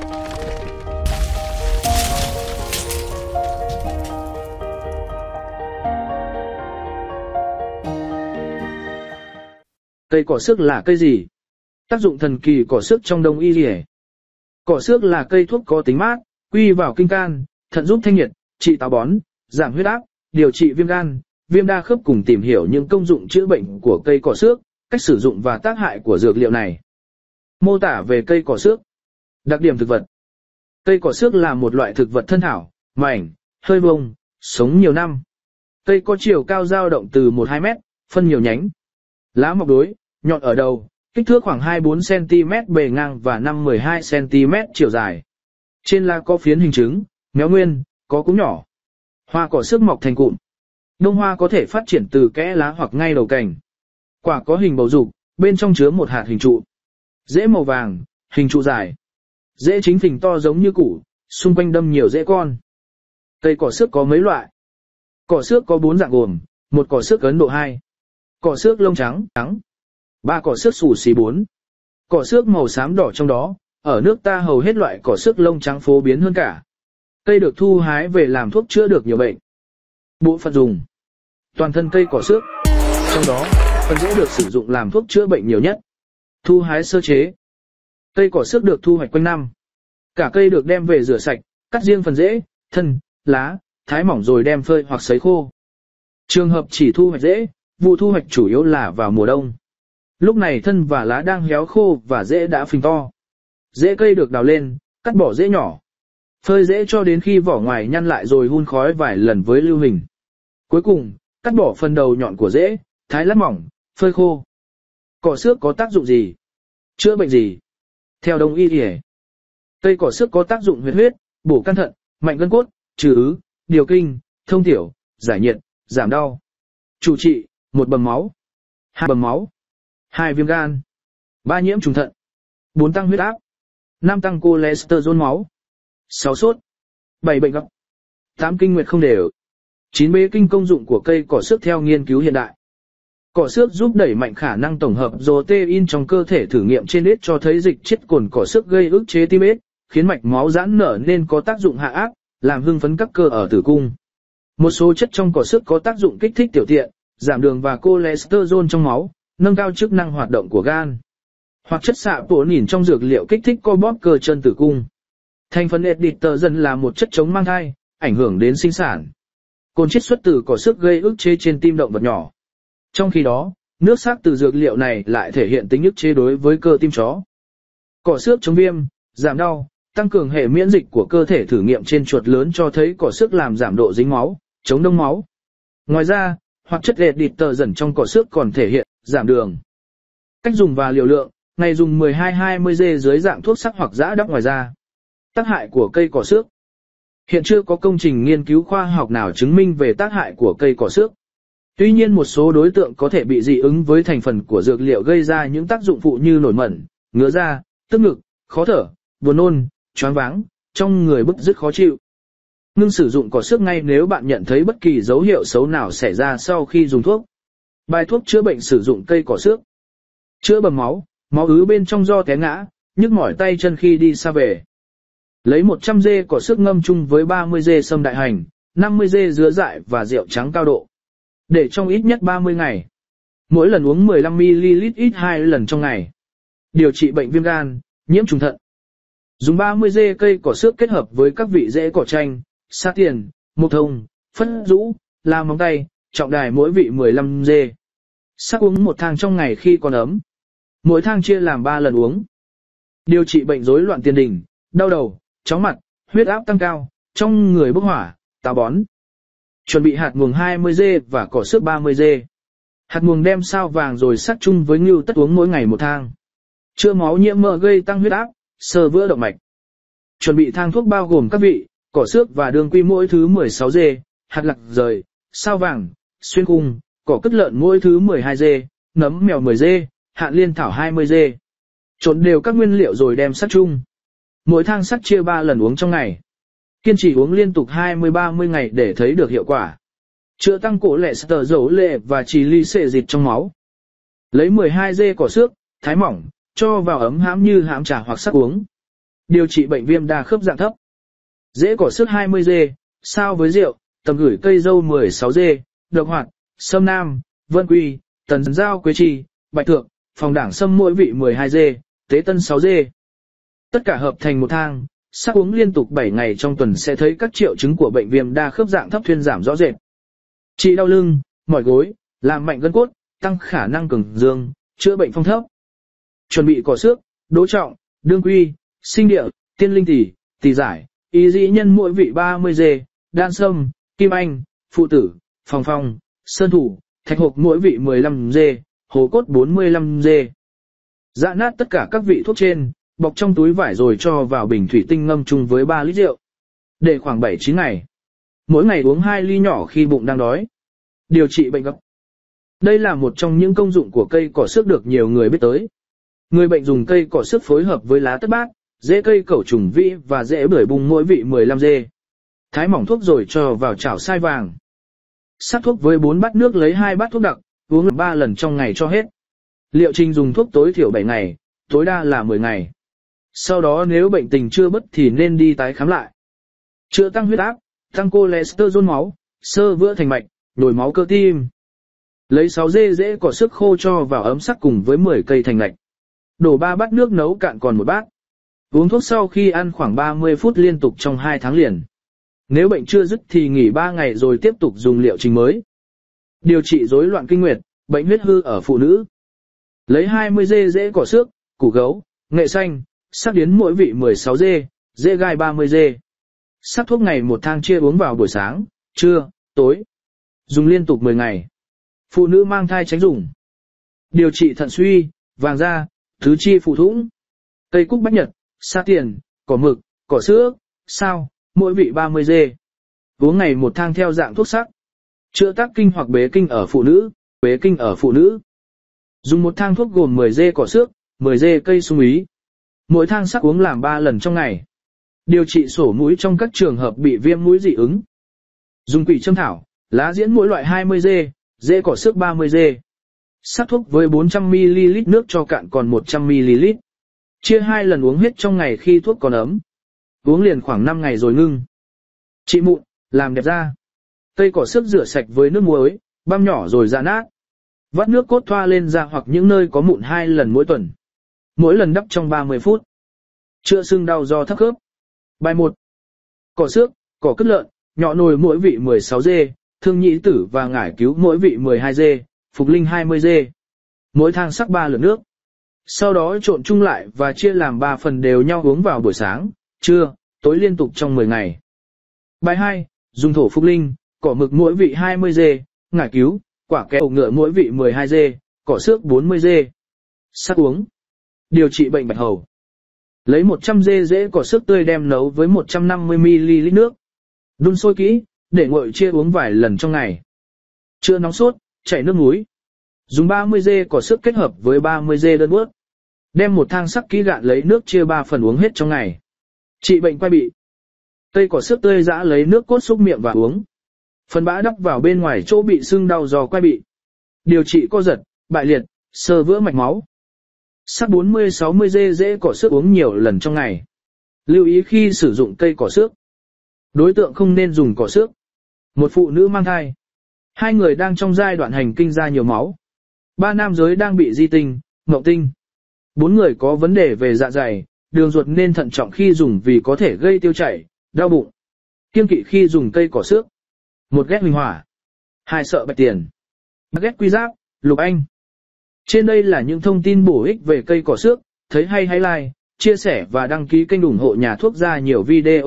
Cây cỏ xước là cây gì? Tác dụng thần kỳ cỏ xước trong đông y. Cỏ xước là cây thuốc có tính mát, quy vào kinh can, thận giúp thanh nhiệt, trị táo bón, giảm huyết áp, điều trị viêm gan, viêm đa khớp. Cùng tìm hiểu những công dụng chữa bệnh của cây cỏ xước, cách sử dụng và tác hại của dược liệu này. Mô tả về cây cỏ xước. Đặc điểm thực vật. Cây cỏ xước là một loại thực vật thân thảo, mảnh, hơi bông, sống nhiều năm. Cây có chiều cao dao động từ 1-2 mét, phân nhiều nhánh. Lá mọc đối, nhọn ở đầu, kích thước khoảng 24 cm bề ngang và 5-12 cm chiều dài. Trên lá có phiến hình trứng, méo nguyên, có cúm nhỏ. Hoa cỏ xước mọc thành cụm. Đông hoa có thể phát triển từ kẽ lá hoặc ngay đầu cành. Quả có hình bầu dục, bên trong chứa một hạt hình trụ. Rễ màu vàng, hình trụ dài. Rễ chính phình to giống như củ, xung quanh đâm nhiều rễ con. Cây cỏ xước có mấy loại? Cỏ xước có 4 dạng gồm: 1. Cỏ xước Ấn Độ. 2. Cỏ xước lông trắng. 3. Cỏ xước xù xì. 4. Cỏ xước màu xám đỏ. Trong đó, ở nước ta hầu hết loại cỏ xước lông trắng phổ biến hơn cả. Cây được thu hái về làm thuốc chữa được nhiều bệnh. Bộ phận dùng. Toàn thân cây cỏ xước. Trong đó, phần dễ được sử dụng làm thuốc chữa bệnh nhiều nhất. Thu hái sơ chế. Cây cỏ xước được thu hoạch quanh năm. Cả cây được đem về rửa sạch, cắt riêng phần rễ, thân, lá, thái mỏng rồi đem phơi hoặc sấy khô. Trường hợp chỉ thu hoạch rễ, vụ thu hoạch chủ yếu là vào mùa đông. Lúc này thân và lá đang héo khô và rễ đã phình to. Rễ cây được đào lên, cắt bỏ rễ nhỏ. Phơi rễ cho đến khi vỏ ngoài nhăn lại rồi hun khói vài lần với lưu huỳnh. Cuối cùng, cắt bỏ phần đầu nhọn của rễ, thái lát mỏng, phơi khô. Cỏ xước có tác dụng gì? Chữa bệnh gì? Theo Đông y, cây cỏ xước có tác dụng huyết, bổ can thận, mạnh gân cốt, trừ ứ, điều kinh, thông tiểu, giải nhiệt, giảm đau. Chủ trị: 1. Bầm máu. 2. Bầm máu. 2. Viêm gan. 3. Nhiễm trùng thận. 4. Tăng huyết áp. 5. Tăng cholesterol máu. 6. Sốt. 7. Bệnh gặp. 8. Kinh nguyệt không đều. 9. Bế kinh. Công dụng của cây cỏ xước theo nghiên cứu hiện đại. Cỏ xước giúp đẩy mạnh khả năng tổng hợp protein trong cơ thể. Thử nghiệm trên ếch cho thấy dịch chiết cồn cỏ xước gây ức chế tim ếch, khiến mạch máu giãn nở nên có tác dụng hạ áp, làm hưng phấn các cơ ở tử cung. Một số chất trong cỏ xước có tác dụng kích thích tiểu tiện, giảm đường và cholesterol trong máu, nâng cao chức năng hoạt động của gan. Hoặc chất xạ bổ nhìn trong dược liệu kích thích co bóp cơ chân tử cung. Thành phần Ecdysterone là một chất chống mang thai, ảnh hưởng đến sinh sản. Cồn chiết xuất từ cỏ xước gây ức chế trên tim động vật nhỏ. Trong khi đó, nước sắc từ dược liệu này lại thể hiện tính ức chế đối với cơ tim chó. Cỏ xước chống viêm, giảm đau, tăng cường hệ miễn dịch của cơ thể. Thử nghiệm trên chuột lớn cho thấy cỏ xước làm giảm độ dính máu, chống đông máu. Ngoài ra, hoạt chất Ecdysterone trong cỏ xước còn thể hiện giảm đường. Cách dùng và liều lượng: ngày dùng 12-20 g dưới dạng thuốc sắc hoặc giã đắp. Ngoài ra, tác hại của cây cỏ xước. Hiện chưa có công trình nghiên cứu khoa học nào chứng minh về tác hại của cây cỏ xước. Tuy nhiên, một số đối tượng có thể bị dị ứng với thành phần của dược liệu, gây ra những tác dụng phụ như nổi mẩn, ngứa da, tức ngực, khó thở, buồn nôn, choáng váng, trong người bứt rứt khó chịu. Ngưng sử dụng cỏ xước ngay nếu bạn nhận thấy bất kỳ dấu hiệu xấu nào xảy ra sau khi dùng thuốc. Bài thuốc chữa bệnh sử dụng cây cỏ xước. Chữa bầm máu, máu ứ bên trong do té ngã, nhức mỏi tay chân khi đi xa về. Lấy 100 g cỏ xước ngâm chung với 30 g sâm đại hành, 50 g dứa dại và rượu trắng cao độ. Để trong ít nhất 30 ngày. Mỗi lần uống 15 ml ít 2 lần trong ngày. Điều trị bệnh viêm gan, nhiễm trùng thận. Dùng 30 g cây cỏ xước kết hợp với các vị rễ cỏ chanh, sa tiền, mộc thông, phất rũ, la móng tay, trọng đài, mỗi vị 15 g. Sắc uống 1 thang trong ngày khi còn ấm. Mỗi thang chia làm 3 lần uống. Điều trị bệnh rối loạn tiền đình, đau đầu, chóng mặt, huyết áp tăng cao, trong người bốc hỏa, táo bón. Chuẩn bị hạt muồng 20 g và cỏ xước 30 g. Hạt muồng đem sao vàng rồi sắc chung với ngưu tất uống mỗi ngày 1 thang. Chữa máu nhiễm mỡ gây tăng huyết áp, sơ vữa động mạch. Chuẩn bị thang thuốc bao gồm các vị cỏ xước và đường quy mỗi thứ 16 g, hạt lạc rời, sao vàng, xuyên cung, cỏ cứt lợn mỗi thứ 12 g, nấm mèo 10 g, hạt liên thảo 20 g. Trộn đều các nguyên liệu rồi đem sắc chung. Mỗi thang sắc chia 3 lần uống trong ngày. Kiên trì uống liên tục 20-30 ngày để thấy được hiệu quả. Chữa tăng cholesterol và triglyceride trong máu. Lấy 12 g cỏ xước, thái mỏng, cho vào ấm hãm như hãm trà hoặc sắc uống. Điều trị bệnh viêm đa khớp dạng thấp. Dễ cỏ sức 20g, sao với rượu, tầm gửi cây dâu 16g, độc hoạt, sâm nam, vân quy, tần giao quế trì, bạch thượng, phòng đảng sâm mỗi vị 12g, tế tân 6g. Tất cả hợp thành một thang, sắc uống liên tục 7 ngày trong tuần sẽ thấy các triệu chứng của bệnh viêm đa khớp dạng thấp thuyên giảm rõ rệt. Trị đau lưng, mỏi gối, làm mạnh gân cốt, tăng khả năng cường dương, chữa bệnh phong thấp. Chuẩn bị cỏ xước, đỗ trọng, đương quy, sinh địa, tiên linh tỷ, tỷ giải, ý dĩ nhân mỗi vị 30g, đan sâm, kim anh, phụ tử, phòng phong, sơn thủ, thạch hộp mỗi vị 15g, hồ cốt 45g. Dã nát tất cả các vị thuốc trên, bọc trong túi vải rồi cho vào bình thủy tinh ngâm chung với 3 lít rượu. Để khoảng 7-9 ngày. Mỗi ngày uống 2 ly nhỏ khi bụng đang đói. Điều trị bệnh gấp. Đây là một trong những công dụng của cây cỏ xước được nhiều người biết tới. Người bệnh dùng cây cỏ xước phối hợp với lá tất bát, rễ cây cẩu trùng vĩ và rễ bưởi bung mỗi vị 15g. Thái mỏng thuốc rồi cho vào chảo xay vàng. Sắc thuốc với 4 bát nước lấy 2 bát thuốc đặc, uống 3 lần trong ngày cho hết. Liệu trình dùng thuốc tối thiểu 7 ngày, tối đa là 10 ngày. Sau đó nếu bệnh tình chưa bớt thì nên đi tái khám lại. Chữa tăng huyết áp, tăng cholesterol máu, xơ vữa thành mạch, nhồi máu cơ tim. Lấy 6g rễ cỏ xước khô cho vào ấm sắc cùng với 10 cây thành lạch. Đổ 3 bát nước nấu cạn còn 1 bát. Uống thuốc sau khi ăn khoảng 30 phút liên tục trong 2 tháng liền. Nếu bệnh chưa dứt thì nghỉ 3 ngày rồi tiếp tục dùng liệu trình mới. Điều trị rối loạn kinh nguyệt, bệnh huyết hư ở phụ nữ. Lấy 20g rễ cỏ xước, củ gấu, nghệ xanh, sắc điến mỗi vị 16g, rễ gai 30g. Sắc thuốc ngày 1 thang chia uống vào buổi sáng, trưa, tối. Dùng liên tục 10 ngày. Phụ nữ mang thai tránh dùng. Điều trị thận suy, vàng da, tứ chi phụ thủng. Cây cúc bách nhật, sa tiền, cỏ mực, cỏ sữa, sao, mỗi vị 30g. Uống ngày 1 thang theo dạng thuốc sắc. Chữa tắc kinh hoặc bế kinh ở phụ nữ, Dùng 1 thang thuốc gồm 10g cỏ xước, 10g cây sung ý. Mỗi thang sắc uống làm 3 lần trong ngày. Điều trị sổ mũi trong các trường hợp bị viêm mũi dị ứng. Dùng quỷ châm thảo, lá diễn mỗi loại 20g, rễ cỏ xước 30g. Sắc thuốc với 400ml nước cho cạn còn 100ml. Chia 2 lần uống hết trong ngày khi thuốc còn ấm. Uống liền khoảng 5 ngày rồi ngưng. Trị mụn, làm đẹp da. Cây cỏ xước rửa sạch với nước muối, băm nhỏ rồi giã nát. Vắt nước cốt thoa lên da hoặc những nơi có mụn 2 lần mỗi tuần. Mỗi lần đắp trong 30 phút. Chữa sưng đau do thấp khớp. Bài 1. Cỏ xước, cỏ cứt lợn, nhỏ nồi mỗi vị 16g, thương nhĩ tử và ngải cứu mỗi vị 12g, phục linh 20g. Mỗi thang sắc 3 lượt nước. Sau đó trộn chung lại và chia làm 3 phần đều nhau uống vào buổi sáng, trưa, tối liên tục trong 10 ngày. Bài 2. Dùng thổ phục linh, cỏ mực mỗi vị 20g, ngải cứu, quả kẹo ngựa mỗi vị 12g, cỏ xước 40g. Sắc uống. Điều trị bệnh bạch hầu. Lấy 100g rễ cỏ xước tươi đem nấu với 150ml nước. Đun sôi kỹ, để nguội chia uống vài lần trong ngày. Chữa nóng sốt, chảy nước mũi. Dùng 30g cỏ xước kết hợp với 30g đơn bước. Đem 1 thang sắc kỹ gạn lấy nước chia 3 phần uống hết trong ngày. Trị bệnh quai bị. Cây cỏ xước tươi giã lấy nước cốt xúc miệng và uống. Phần bã đắp vào bên ngoài chỗ bị sưng đau do quai bị. Điều trị co giật, bại liệt, xơ vữa mạch máu. Sắc 40-60g rễ cỏ xước uống nhiều lần trong ngày. Lưu ý khi sử dụng cây cỏ xước. Đối tượng không nên dùng cỏ xước. Một phụ nữ mang thai. 2 người đang trong giai đoạn hành kinh ra nhiều máu. 3 nam giới đang bị di tinh, ngậu tinh. 4 người có vấn đề về dạ dày, đường ruột nên thận trọng khi dùng vì có thể gây tiêu chảy, đau bụng. Kiêng kỵ khi dùng cây cỏ xước. 1 ghét huỳnh hỏa. 2 sợ bạch tiền. 3 ghét quy giáp, lục anh. Trên đây là những thông tin bổ ích về cây cỏ xước, thấy hay hãy like, chia sẻ và đăng ký kênh ủng hộ nhà thuốc ra nhiều video.